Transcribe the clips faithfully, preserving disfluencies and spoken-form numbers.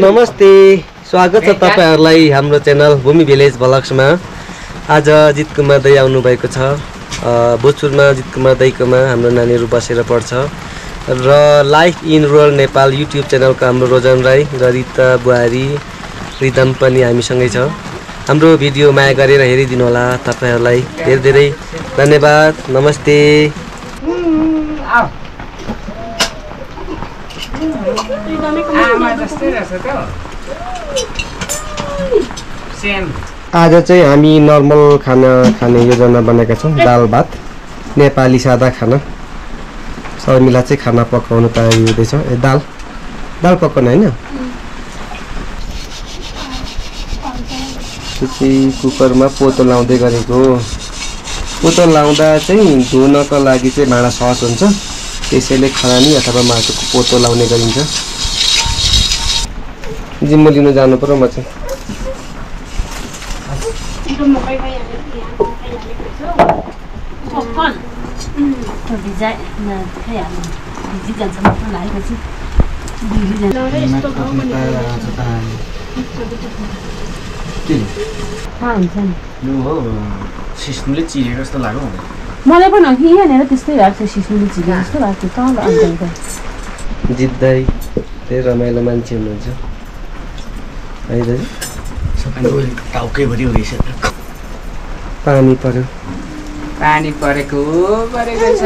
नमस्ते स्वागत छ तपाईहरुलाई हाम्रो च्यानल भूमि भिलेज ब्लग्समा। आज जित कुमार दाइ आउनु भएको छ। बोचुरमा जित कुमार दाइकोमा हाम्रो नानीहरु बसेर पढ्छ र life in rural Nepal YouTube च्यानलको हाम्रो रोजन राई र रिता बुहारी रिदम पनि हामीसँगै छ। हाम्रो भिडियो माया गरेर हेरिदिनु होला। तपाईहरुलाई धेरै धेरै धन्यवाद। नमस्ते। आज चाहिँ हामी नर्मल खाना खाने योजना बनाएका छौं। दाल भात, नेपाली सादा खाना। शर्मिला चाहिँ खाना पकाउन तयारी हुँदैछ। ए दाल दाल पकाउन हैन, चाहिँ कुकरमा पोतो लाउँदै गरेको। पोतो लाउँदा चाहिँ धुनको लागि चाहिँ भाँडा सहज हुन्छ, त्यसैले खरानी अथवा माटोको पोतो लाउने गरिन्छ। जिम लिन जानु पर्यो म चाहिँ। मलाई पनि कि यहाँनेर त्यस्तै भएको छ, सिस्नुले चिले जस्तो भएको छ। तल अन्त जित्दै धेरै रमाइलो मान्छे हुनुहुन्छ है दाजु। सबै टाउकै भरि उडेछ। पानी पर्यो, पानी परेको परेको छ।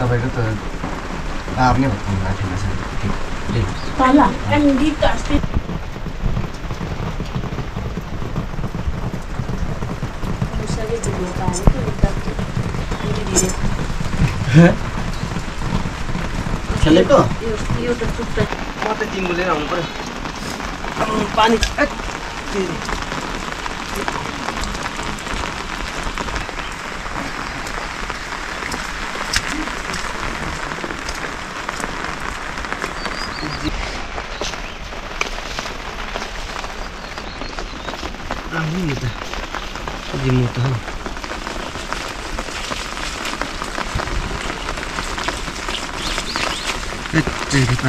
तपाईको त आर्ने भन्नु भएको थियो। तल अनि गीत अस्ति खेलेको एउटा टुक्रा म त टिम बोलेर आउनु पर्यो। पानी त Jadi pak, lah,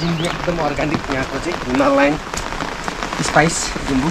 jumbo ketemu organiknya aku sih, Himalayan spice jumbo.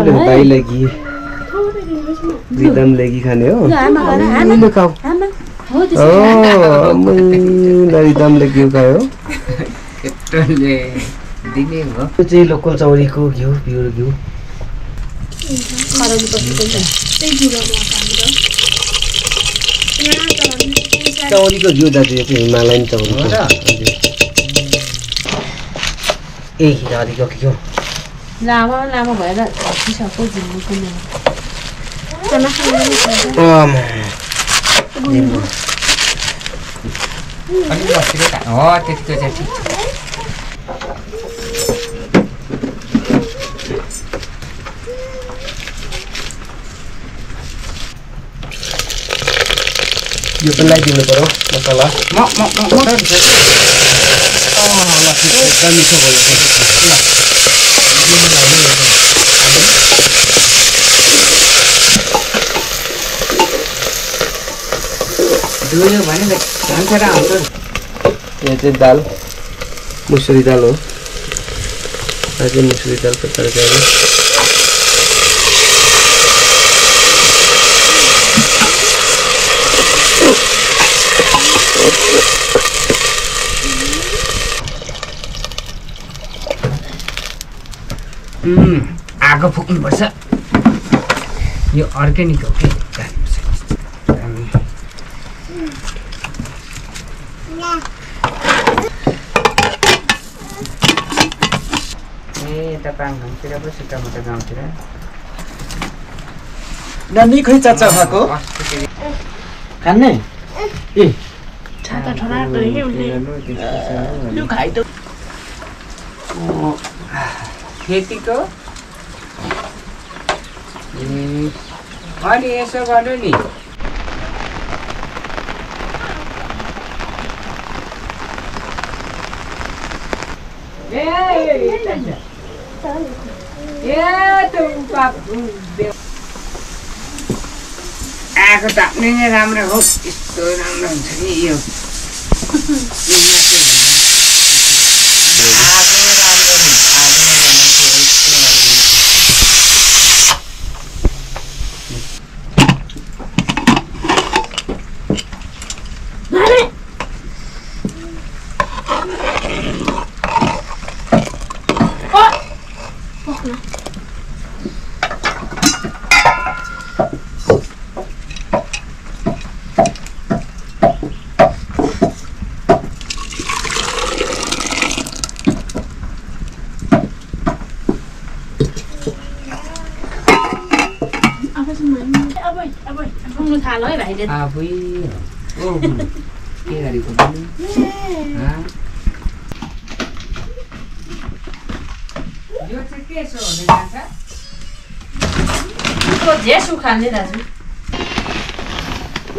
भाई लगी रिदम लगी खाने हो रिदम लगी खाओ। लोकल चौरी को घिउ प्योर घिउ चौरी को घिउ दाजु हिमालयन चौरी ए हिरारी को घिउ लामो लामो भएर सकिसक्यो जिन्दगी। You can like in the bottle, masala. Mo, mo, mo, mo. Do you want to dance around? Yes, it's dal. Musuri dal. I think musuri dal for the Hmm, I go for it. You organic, okay? Hey, the bank, the bank, खेतीको ए अनि यसो गर्नु नि ए ए त पाप आको ताप्ने नै राम्रो हो यस्तो राम्रो हुन्छ नि यो Ah, we. Oh, here are you coming? Ah. You take care, so you can have. Oh, yes, you can do that.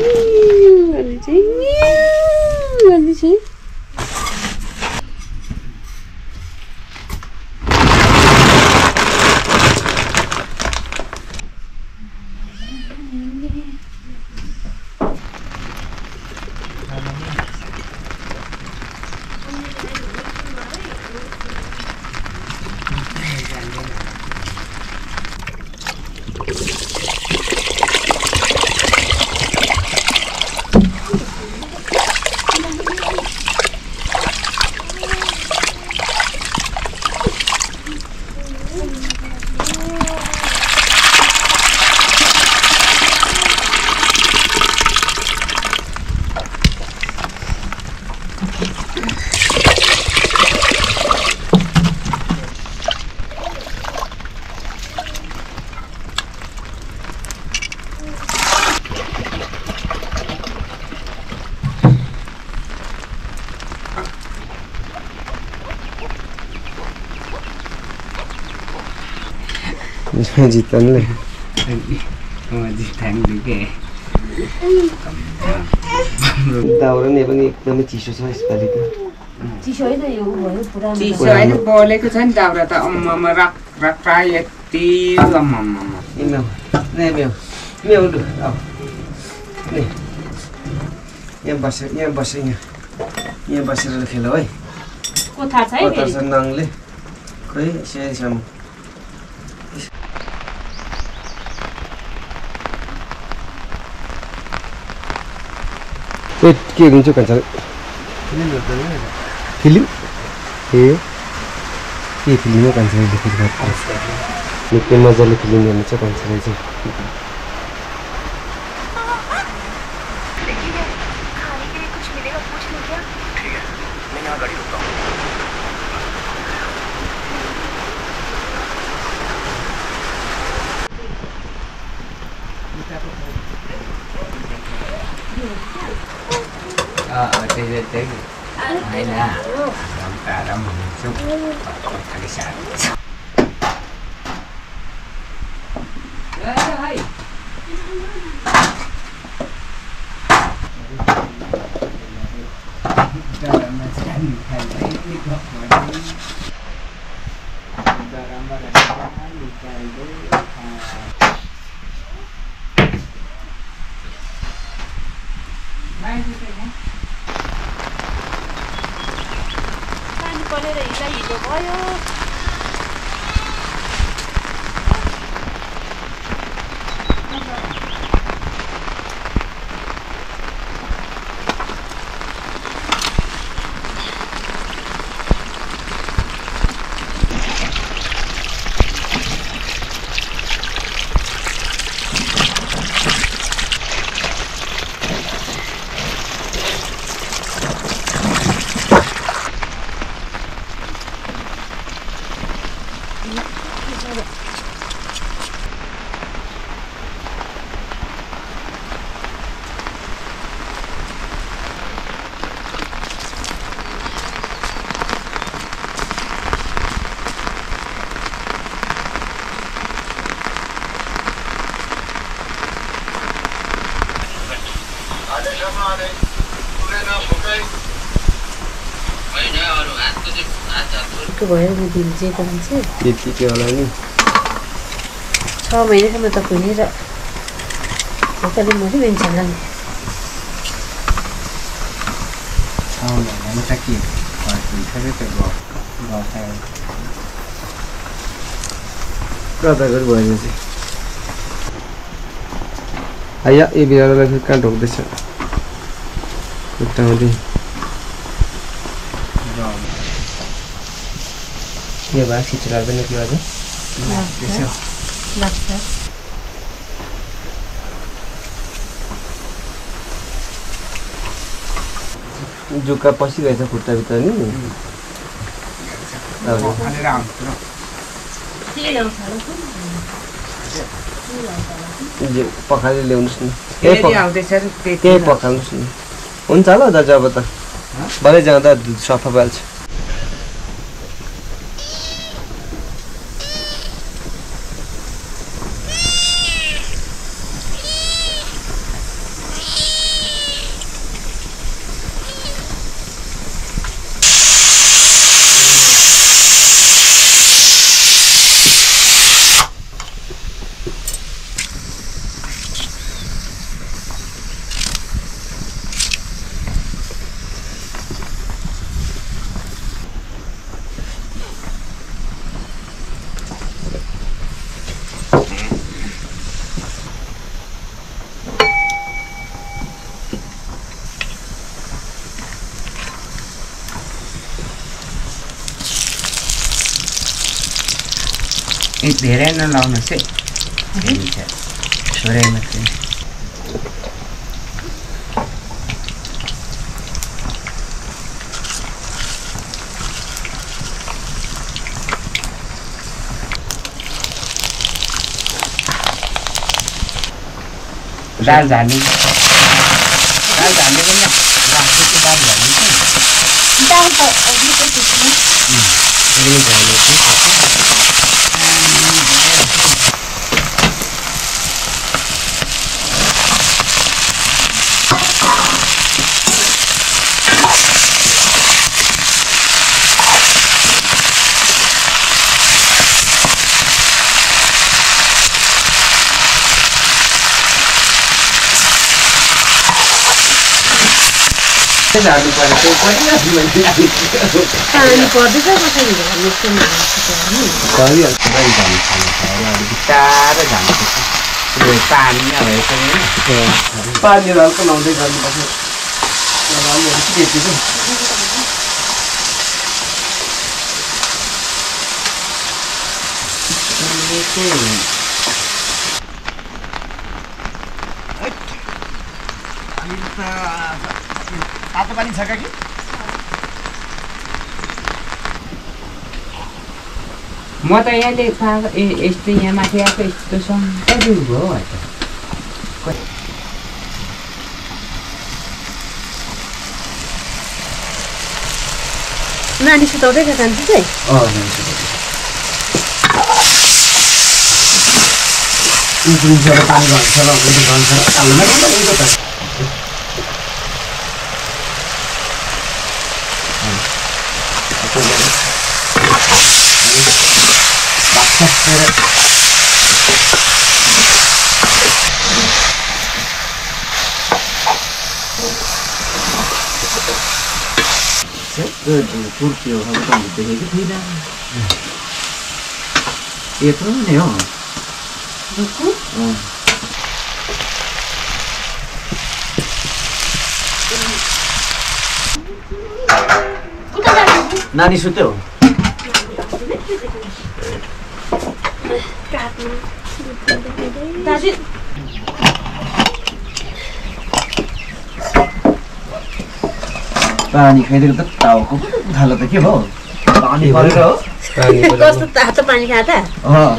What is it? What is it? Jitanle. Oh, jitang juga. Dah orang ni bang, kami ciso saya sekali tu. Ciso itu yang buat. Ciso itu boleh tu kan dah orang tak mama rak rak raya tiada mama. Ini mel, ni mel, mel tu. Ni, ni bahasa, ni bahasanya, ni bahasa lelaki lawai. Kota saya. Kota senang le. Kau ini saya sama. Wait, क्या किंचु कंचल? Film? ये ये film में कंचल देखी थी बात। लेकिन मज़ा ले फिल्म में अच्छा कंचल है जी। लेकिन ये खाने के लिए कुछ मिलेगा पूछ लो क्या? ठीक है, मैं यहाँ गाड़ी रुकता हूँ। I ये बात किसी चला देने की बात है। कैसे हो? लगता है। जो का पसी कैसा कुर्ता बिता नहीं? तो खाने राम। जी पकाने ले उन्हें। ये पकाने ये पकाने उन साला दादा बता। बाले जाना था शाफ़ा बैल्च। धेरै नलाउन से हुन्छ छोरे मात्र दाल झाल्नु दाल झाल्नु पनि राख्छु कि दाल झाल्नु दाल त अघि त त्यसले धेरै झाल्नु I'm not going to do it. Are you going to get it? I'm going to get it. Nani should order than today. Oh, Nani should Good, good, you have done the baby. You don't know. Nanny should do. That's it. पानी खाइदे त ताउको थाले त के भो पानी परेर हो कस्तो तातो पानी खादा अ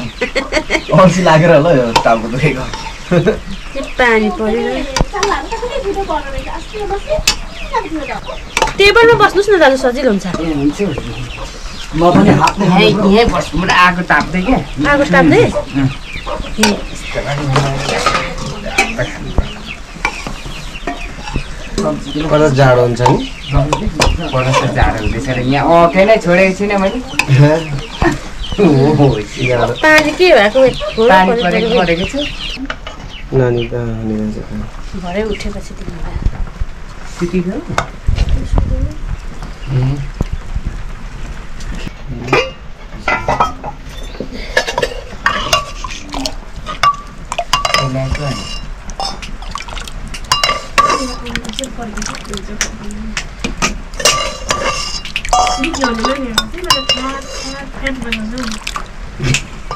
अल्छी लागेर होला यो ताउको दुखेको के पानी परेर टेबलमा बस्नुस् न दाजु सजिलो हुन्छ ए हुन्छ म पनि हातले यही बस्छु म आगो ताप्दै के आगो ताप्दै बडा जाडो हुन्छ नि बडा जाडो हुँदैछ र यहाँ ओके नै छोडेको छैन मैले ओहो यार पानी के भएको पानी परेको परेको छ नानी त अनि जान्छ भरे उठेपछि तिमीले सिटी गयो ए What is it? It's a problem.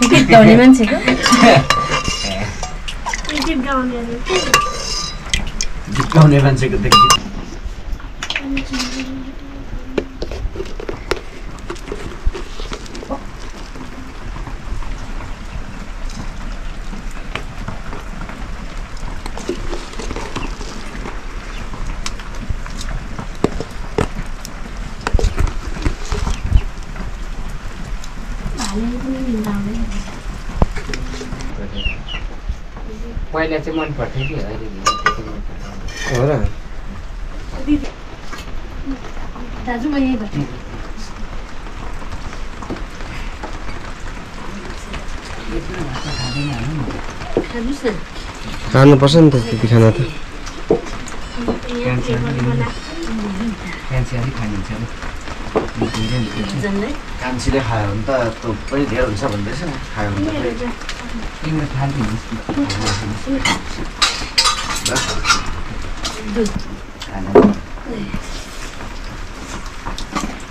Big Donny Man, see that cat, cat, cat, banana. Big Donny Man, see that? Big Donny Man. Big Donny Man, see Why let's one party? I didn't know. That's my neighbor. I'm the person that you cannot. Consider Hyam, but to pay the other seven listen. Hyam, in the panting.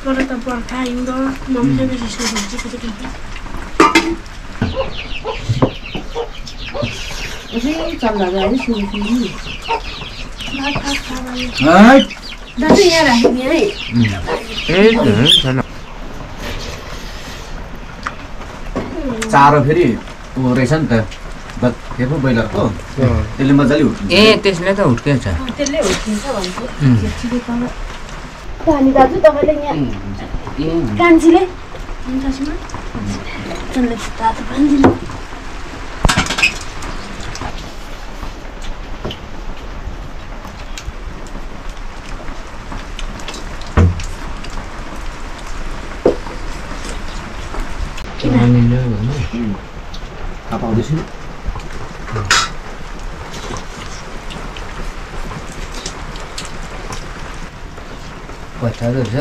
What a part time door, no service is not a चारो फेरि उ रेछ नि त but हेर्नु बैलरको त्यसले मजाले उठ्छ ए त्यसले त उठ्केछ त्यसले उठ्किन्छ भन्छ छिटो तल पानी दाजु तपाईले यहाँ कान्छीले कान्छीमा त्यसले तातो पानी दिनु How What are those guns?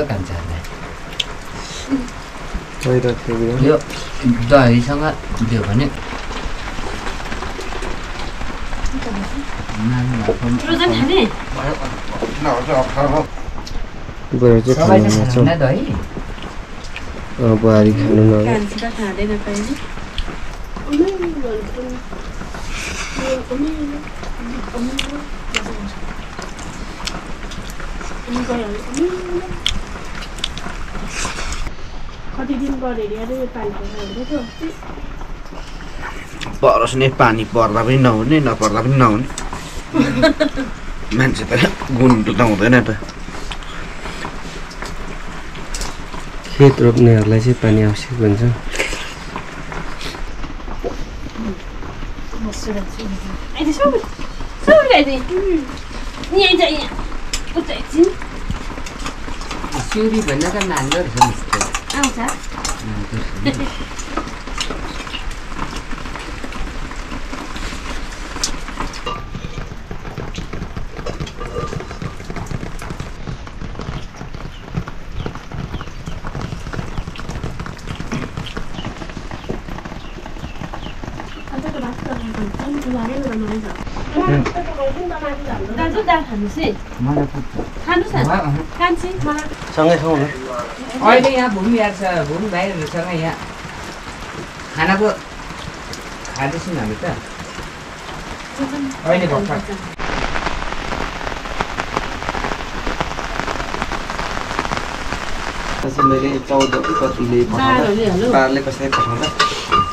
Why don't you die? Is that the one? No, no, no, no, I don't know. I don't know. Manche ta gun ta hudaina ta. खेत रोप्नेहरुलाई चाहिँ पानी आवश्यक हुन्छ। आइदे सबै सबै आइदे। नि आइदे यहाँ। उचाइ छिन। सुरी भन्ने त नान्दो रहेछ। आउँछ। सँगै छौ न अहिले यहाँ भूमि यार छ भूमि भाइहरु सँग यहाँ खानाको खादिसु हामी त अहिले भक्का त्यसै मैले चौध कतिले भन्नु बारले कसरी पठाउँदा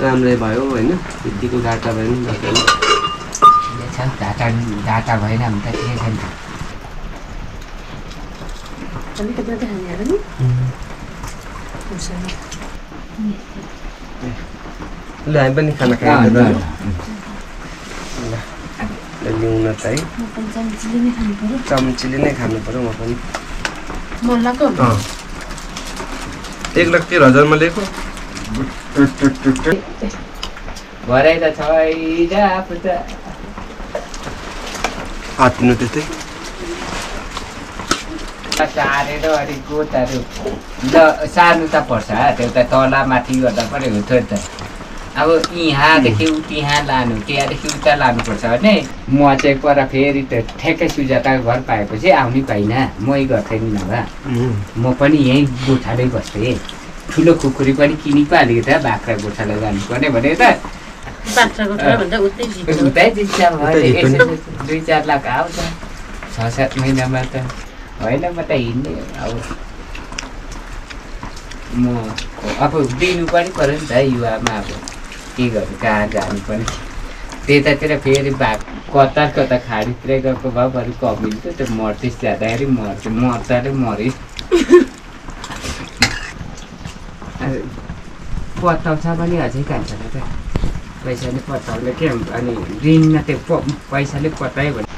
राम्रै भयो हैन बित्तिको डाटा भयो नि डाटा डाटा भएन हामी त के छैन अनि कतै जाने यार नि ल हामी पनि खाना खाइदिनु ल ल्याउन चाहिँ म पनि चम्चीले नै खानु पर्यो चम्चीले नै खानु पर्यो म पनि म लको अ एक लाख तेह्र हजार मा लेको भरै त छै जा पुता आत्नु त्यस्तै सारेर अनि गोतहरु ल सार्नु त पर्छ त्यता तला माथि गर्दा पनि हुन्छ नि त अब यहाँ देखि उहाँ लानु त्यहाँदेखि उता लानु पर्छ भने म चाहिँ पर फेरि त ठेक्कै सुजाताको घर पाएपछि आउनै पाइन मै गर्थे नि नभए म पनि यही गोठालै बस्थे ठुलो खुकुरी पनि किनि पालेको त बाख्रा गोठाला जानुपर्ने भने त बाख्रा गोठाला भन्दा उतै जित्छ उतै जित्छ दुई चार लाख आउँछ छ सात महिनामा त होइन म त हिँड्ने अब म अब दिनु पनि पऱ्यो नि त युवामा अब के गर्नु कहाँ जानु पनि त्यतातिर फेरि भाग कतार कता खाडीतिर गएको भए बरु कमिल त त्यो मर्चिस जाँदाखेरि मर्छ मर्चाले मरिस् पत्ताउँछ पनि अझै कान्छ त पैसाले पत्ताउँदा के अनि ऋण न त्यो पैसाले पत्तायो भने